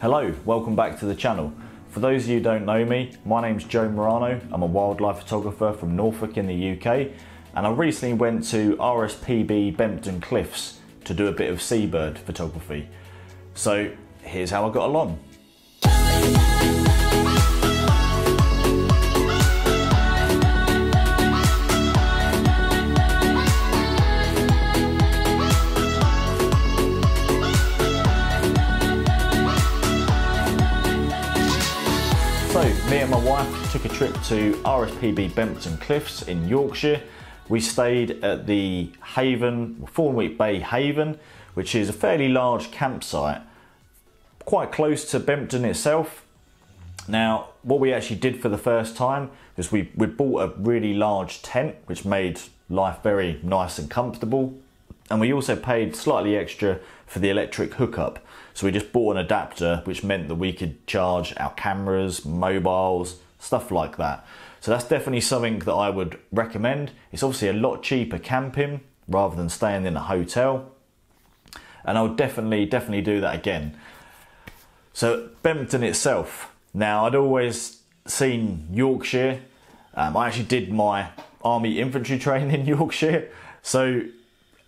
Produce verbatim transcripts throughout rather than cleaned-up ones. Hello, welcome back to the channel. For those of you who don't know me, my name's Joe Marano. I'm a wildlife photographer from Norfolk in the U K, and I recently went to R S P B Bempton Cliffs to do a bit of seabird photography. So here's how I got along. So me and my wife took a trip to R S P B Bempton Cliffs in Yorkshire. We stayed at the Haven, Thornwick Bay Haven, which is a fairly large campsite, quite close to Bempton itself. Now, what we actually did for the first time is we, we bought a really large tent, which made life very nice and comfortable. And we also paid slightly extra for the electric hookup. So we just bought an adapter, which meant that we could charge our cameras, mobiles, stuff like that. So that's definitely something that I would recommend. It's obviously a lot cheaper camping rather than staying in a hotel. And I would definitely, definitely do that again. So Bempton itself. Now, I'd always seen Yorkshire. Um, I actually did my army infantry training in Yorkshire. So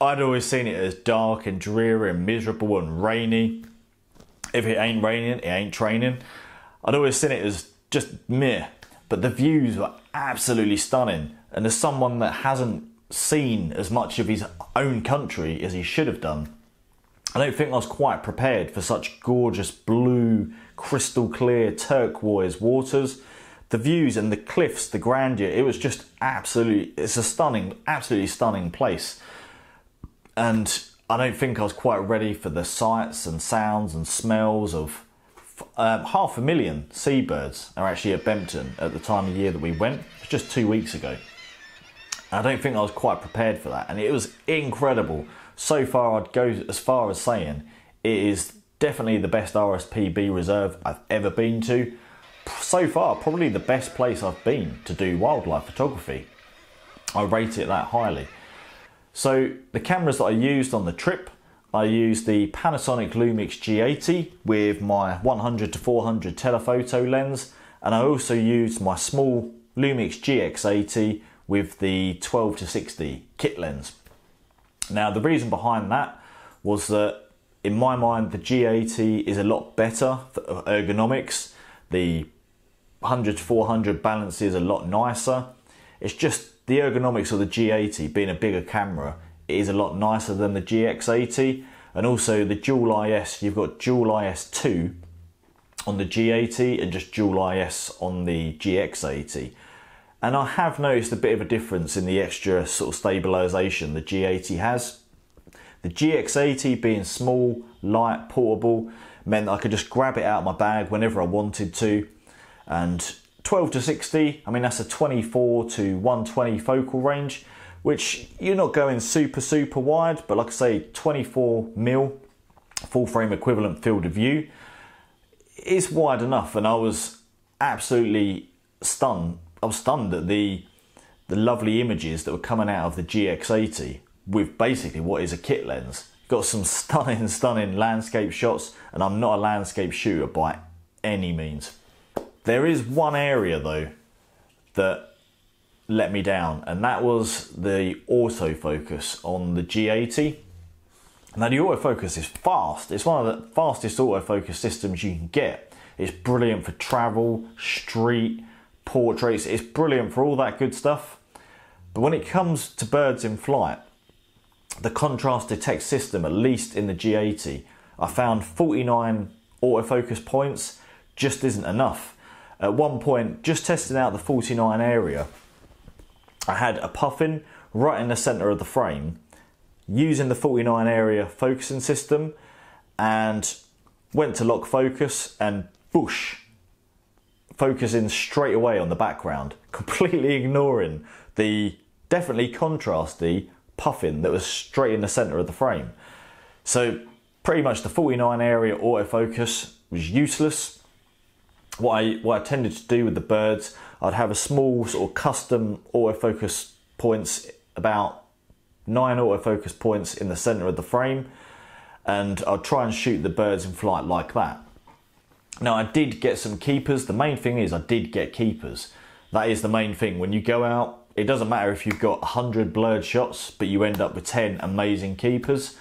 I'd always seen it as dark and dreary and miserable and rainy. If it ain't raining, it ain't training. I'd always seen it as just meh, but the views were absolutely stunning. And as someone that hasn't seen as much of his own country as he should have done, I don't think I was quite prepared for such gorgeous blue, crystal clear, turquoise waters. The views and the cliffs, the grandeur, it was just absolutely, it's a stunning, absolutely stunning place. And I don't think I was quite ready for the sights and sounds and smells of um, half a million seabirds are actually at Bempton at the time of year that we went. It was just two weeks ago. I don't think I was quite prepared for that. And it was incredible. So far, I'd go as far as saying it is definitely the best R S P B reserve I've ever been to. So far, probably the best place I've been to do wildlife photography. I rate it that highly. So the cameras that I used on the trip, I used the Panasonic Lumix G eighty with my one hundred to four hundred telephoto lens, and I also used my small Lumix G X eighty with the twelve to sixty kit lens. Now the reason behind that was that in my mind the G eighty is a lot better for ergonomics. The one hundred to four hundred balance is a lot nicer. It's just the ergonomics of the G eighty being a bigger camera is a lot nicer than the G X eighty, and also the dual I S, you've got dual I S two on the G eighty and just dual I S on the G X eighty. And I have noticed a bit of a difference in the extra sort of stabilisation the G eighty has. The G X eighty being small, light, portable meant I could just grab it out of my bag whenever I wanted to, and twelve to sixty, I mean that's a twenty-four to one twenty focal range, which you're not going super super wide, but like I say, twenty-four mil full frame equivalent field of view is wide enough, and I was absolutely stunned. I was stunned at the the lovely images that were coming out of the G X eighty with basically what is a kit lens. Got some stunning stunning landscape shots, and I'm not a landscape shooter by any means. There is one area though that let me down, and that was the autofocus on the G eighty. Now the autofocus is fast. It's one of the fastest autofocus systems you can get. It's brilliant for travel, street, portraits. It's brilliant for all that good stuff. But when it comes to birds in flight, the contrast detect system, at least in the G eighty, I found forty-nine autofocus points just isn't enough. At one point, just testing out the forty-nine area, I had a puffin right in the center of the frame using the forty-nine area focusing system, and went to lock focus and boosh, focusing straight away on the background, completely ignoring the definitely contrasty puffin that was straight in the center of the frame. So pretty much the forty-nine area autofocus was useless. What I, what I tended to do with the birds, I'd have a small sort of custom autofocus points, about nine autofocus points in the center of the frame, and I'd try and shoot the birds in flight like that. Now I did get some keepers. The main thing is I did get keepers. That is the main thing. When you go out, it doesn't matter if you've got a hundred blurred shots, but you end up with ten amazing keepers.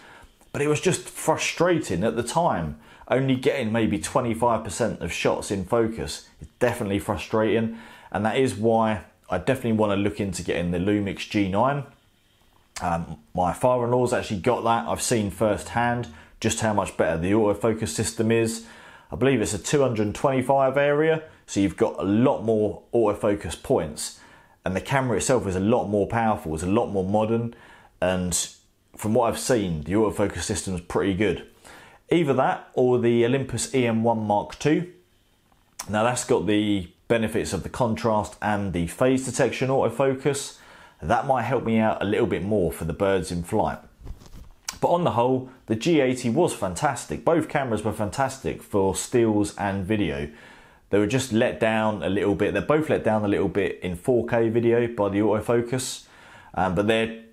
But it was just frustrating at the time. Only getting maybe twenty-five percent of shots in focus is definitely frustrating. And that is why I definitely want to look into getting the Lumix G nine. Um, my father-in-law's actually got that. I've seen firsthand just how much better the autofocus system is. I believe it's a two hundred twenty-five area, so you've got a lot more autofocus points. And the camera itself is a lot more powerful, it's a lot more modern, and from what I've seen, the autofocus system is pretty good. Either that or the Olympus E M one Mark two. Now that's got the benefits of the contrast and the phase detection autofocus. That might help me out a little bit more for the birds in flight. But on the whole, the G eighty was fantastic. Both cameras were fantastic for stills and video. They were just let down a little bit. They're both let down a little bit in four K video by the autofocus, um, but they're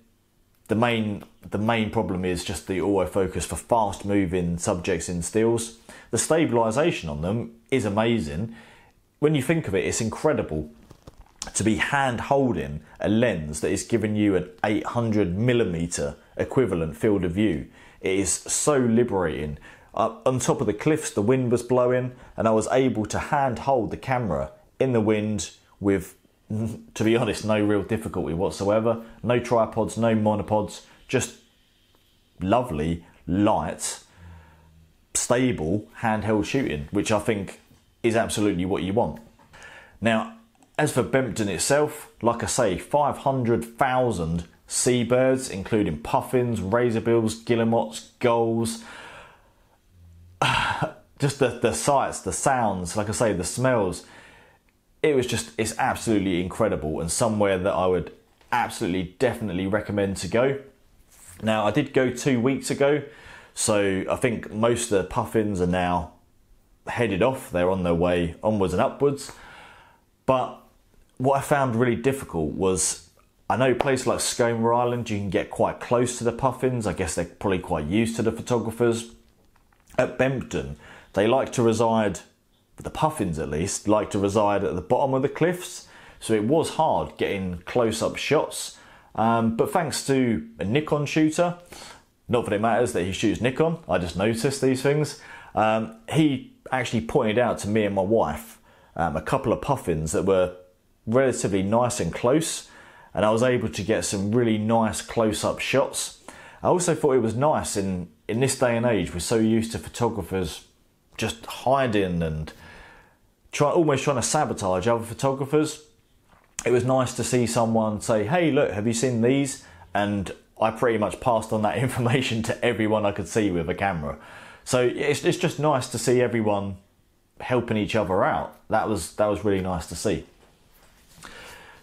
the main the main problem is just the autofocus for fast moving subjects in stills. The stabilization on them is amazing. When you think of it, it's incredible to be hand holding a lens that is giving you an eight hundred millimeter equivalent field of view. It is so liberating. Up on top of the cliffs, the wind was blowing, and I was able to hand hold the camera in the wind with, to be honest, no real difficulty whatsoever. No tripods, no monopods, just lovely, light, stable handheld shooting, which I think is absolutely what you want. Now, as for Bempton itself, like I say, five hundred thousand seabirds, including puffins, razorbills, guillemots, gulls. Just the, the sights, the sounds, like I say, the smells. It was just, it's absolutely incredible, and somewhere that I would absolutely definitely recommend to go. Now, I did go two weeks ago, so I think most of the puffins are now headed off. They're on their way onwards and upwards. But what I found really difficult was, I know places like Skomer Island, you can get quite close to the puffins. I guess they're probably quite used to the photographers. At Bempton, they like to reside, the puffins at least, like to reside at the bottom of the cliffs. So it was hard getting close-up shots. Um, but thanks to a Nikon shooter, not that it matters that he shoots Nikon, I just noticed these things. Um, he actually pointed out to me and my wife Um, a couple of puffins that were relatively nice and close, and I was able to get some really nice close-up shots. I also thought it was nice in in this day and age, we're so used to photographers just hiding and try, almost trying to sabotage other photographers. It was nice to see someone say, hey look, have you seen these? And I pretty much passed on that information to everyone I could see with a camera. So it's, it's just nice to see everyone helping each other out. That was that was really nice to see.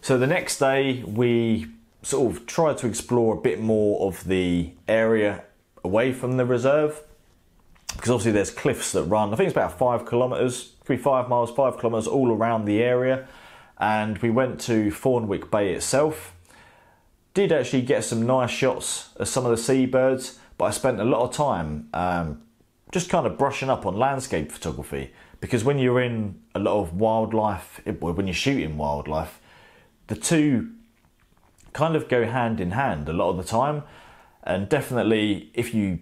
So the next day we sort of tried to explore a bit more of the area away from the reserve, because obviously there's cliffs that run, I think it's about five kilometers, could be five miles, five kilometers all around the area. And we went to Thornwick Bay itself. Did actually get some nice shots of some of the seabirds, but I spent a lot of time um, just kind of brushing up on landscape photography. Because when you're in a lot of wildlife, when you're shooting wildlife, the two kind of go hand in hand a lot of the time. And definitely, if you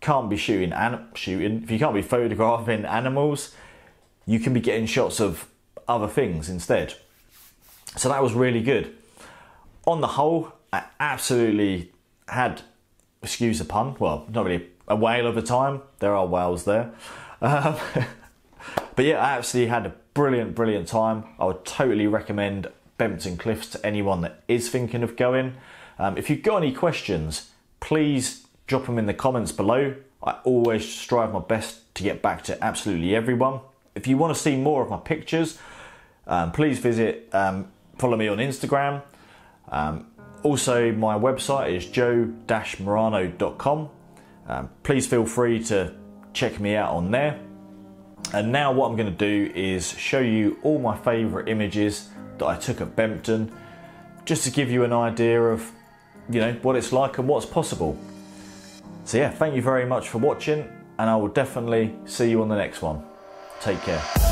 can't be shooting, anim shooting, if you can't be photographing animals, you can be getting shots of other things instead. So that was really good. On the whole, I absolutely had, excuse the pun, well, not really a whale of a time. There are whales there. Um, But yeah, I absolutely had a brilliant, brilliant time. I would totally recommend Bempton Cliffs to anyone that is thinking of going. Um, if you've got any questions, please drop them in the comments below. I always strive my best to get back to absolutely everyone. If you want to see more of my pictures, um, please visit, um, follow me on Instagram. Um, also, my website is joe dash morano dot com. Um, please feel free to check me out on there. And now what I'm going to do is show you all my favourite images that I took at Bempton, just to give you an idea of, you know, what it's like and what's possible. So yeah, thank you very much for watching, and I will definitely see you on the next one. Take care.